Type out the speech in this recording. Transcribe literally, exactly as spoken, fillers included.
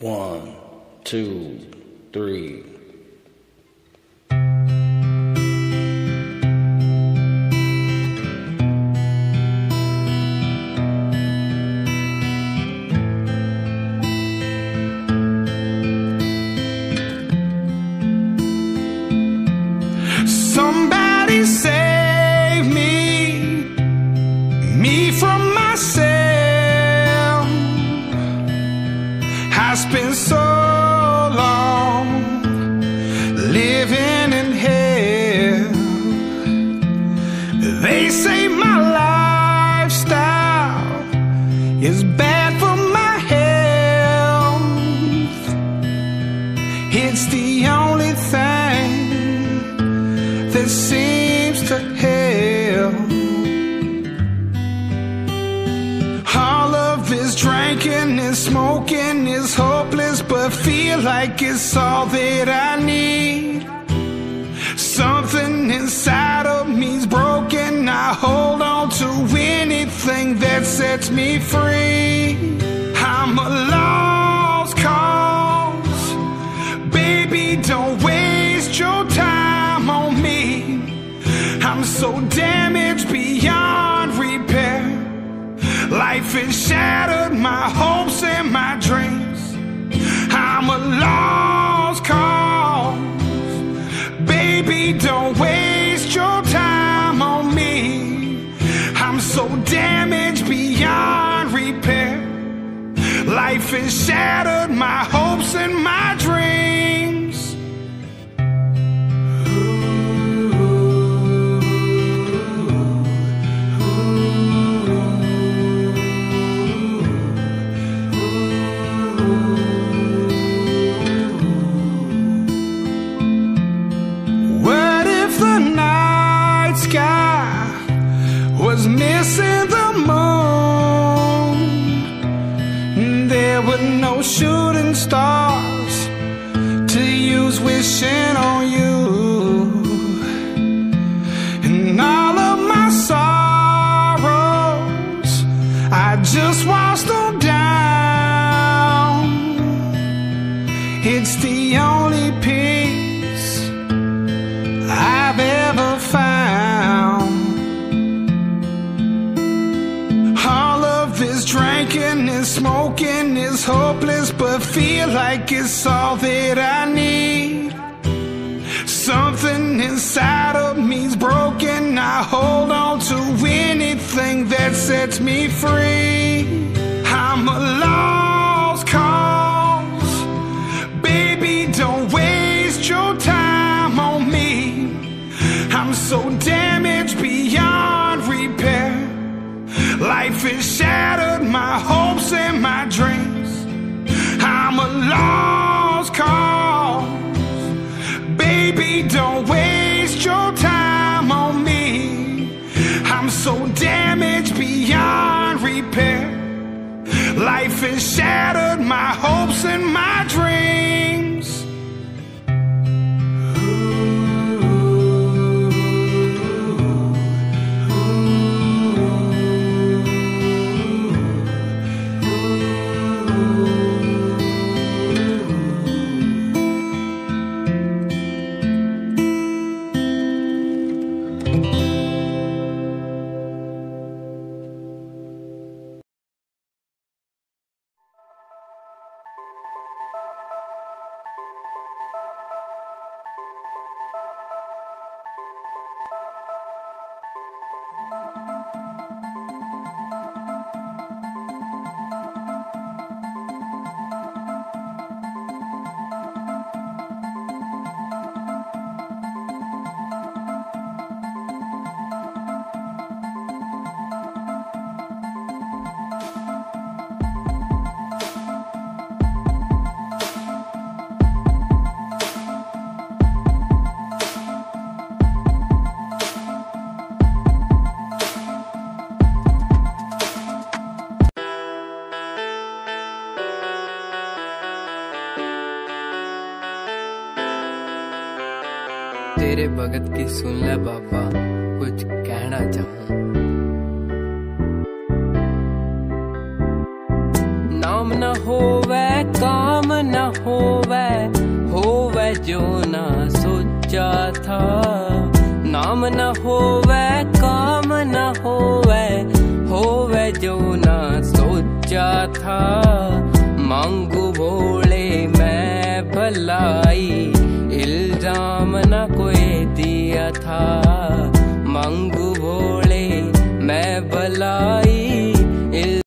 One, two, three. Somebody save me, me from myself. It's been so long living in hell. They say my lifestyle is bad for my health. It's the only thing that seems to help. All of this drinking and smoking is hopeless, but feel like it's all that I need. Something inside of me's broken. I hold on to anything that sets me free. I'm a lost cause. Baby, don't waste your time on me. I'm so damaged beyond repair. Life has shattered my hopes and my dreams. I'm a lost cause. Baby, don't waste your time on me. I'm so damaged beyond repair. Life has shattered my hopes and my dreams. Was missing the moon. There were no shooting stars to use wishing on you. And all of my sorrows, I just washed them down. It's the only peace I've ever found. Drinking and smoking is hopeless, but feel like it's all that I need. Something inside of me's broken. I hold on to anything that sets me free. I'm a lost cause. Baby, don't waste your time on me. I'm so damaged beyond repair. Life is shattered. My hopes and my dreams. I'm a lost cause. Baby, don't waste your time on me. I'm so damaged beyond repair. Life has shattered my hopes and my dreams. तेरे भगत की सुन ले बाबा, कुछ कहना चाहूं। नाम न होवे काम होवे होवे जो ना सोचा था, नाम न होवे काम न होवे होवे जो ना सोचा था। मांगू बोले मैं भलाई, इल्जाम न कोई दिया था। मांगू बोले मैं भलाई।